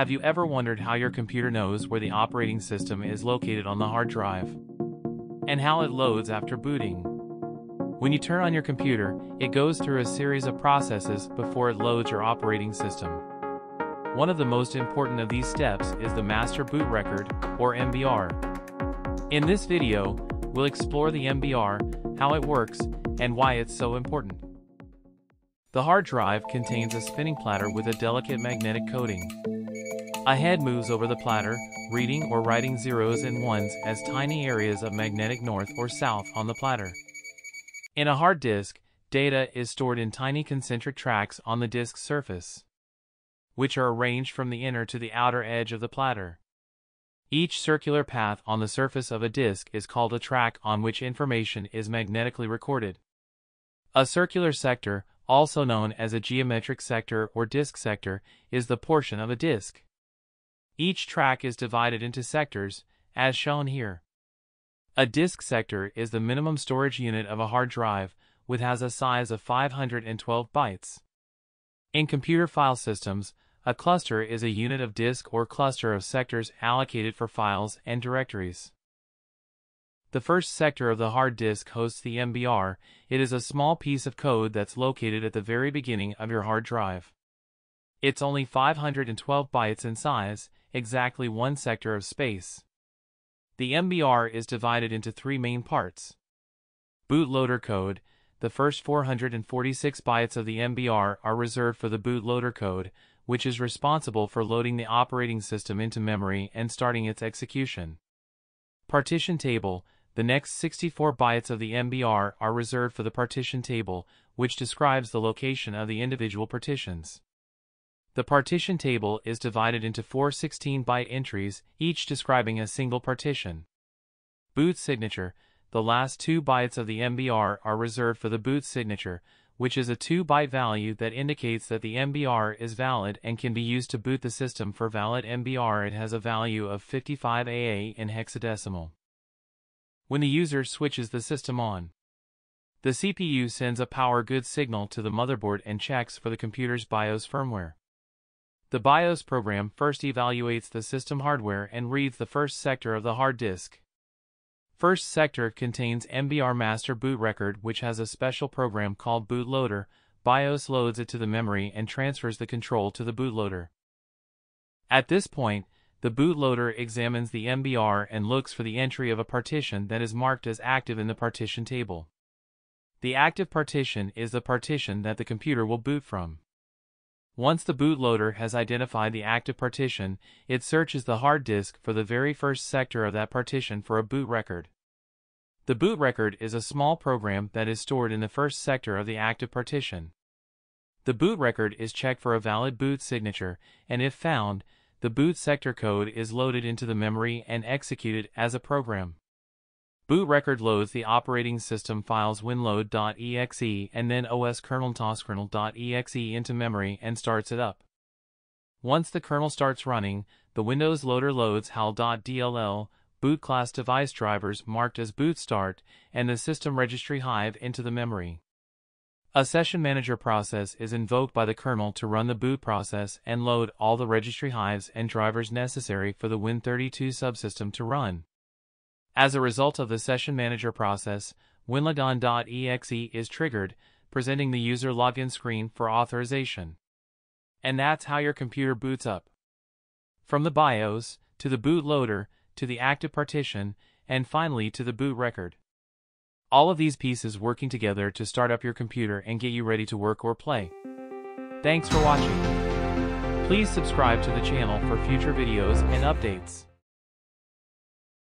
Have you ever wondered how your computer knows where the operating system is located on the hard drive? And how it loads after booting? When you turn on your computer, it goes through a series of processes before it loads your operating system. One of the most important of these steps is the Master Boot Record, or MBR. In this video, we'll explore the MBR, how it works, and why it's so important. The hard drive contains a spinning platter with a delicate magnetic coating. A head moves over the platter, reading or writing zeros and ones as tiny areas of magnetic north or south on the platter. In a hard disk, data is stored in tiny concentric tracks on the disk surface, which are arranged from the inner to the outer edge of the platter. Each circular path on the surface of a disk is called a track on which information is magnetically recorded. A circular sector, also known as a geometric sector or disk sector, is the portion of a disk. Each track is divided into sectors, as shown here. A disk sector is the minimum storage unit of a hard drive, which has a size of 512 bytes. In computer file systems, a cluster is a unit of disk or cluster of sectors allocated for files and directories. The first sector of the hard disk hosts the MBR. It is a small piece of code that's located at the very beginning of your hard drive. It's only 512 bytes in size, exactly one sector of space. The MBR is divided into three main parts. Bootloader code. The first 446 bytes of the MBR are reserved for the bootloader code, which is responsible for loading the operating system into memory and starting its execution. Partition table. The next 64 bytes of the MBR are reserved for the partition table, which describes the location of the individual partitions. The partition table is divided into four 16-byte entries, each describing a single partition. Boot signature. The last 2 bytes of the MBR are reserved for the boot signature, which is a 2-byte value that indicates that the MBR is valid and can be used to boot the system. For valid MBR, it has a value of 55 AA in hexadecimal. When the user switches the system on, the CPU sends a power good signal to the motherboard and checks for the computer's BIOS firmware. The BIOS program first evaluates the system hardware and reads the first sector of the hard disk. First sector contains MBR master boot record, which has a special program called bootloader. BIOS loads it to the memory and transfers the control to the bootloader. At this point, the bootloader examines the MBR and looks for the entry of a partition that is marked as active in the partition table. The active partition is the partition that the computer will boot from. Once the bootloader has identified the active partition, it searches the hard disk for the very first sector of that partition for a boot record. The boot record is a small program that is stored in the first sector of the active partition. The boot record is checked for a valid boot signature, and if found, the boot sector code is loaded into the memory and executed as a program. Boot record loads the operating system files winload.exe and then ntoskernel.exe into memory and starts it up. Once the kernel starts running, the Windows loader loads hal.dll, boot class device drivers marked as boot start, and the system registry hive into the memory. A session manager process is invoked by the kernel to run the boot process and load all the registry hives and drivers necessary for the Win32 subsystem to run. As a result of the session manager process, Winlogon.exe is triggered, presenting the user login screen for authorization. And that's how your computer boots up. From the BIOS, to the bootloader, to the active partition, and finally to the boot record. All of these pieces working together to start up your computer and get you ready to work or play. Thanks for watching. Please subscribe to the channel for future videos and updates.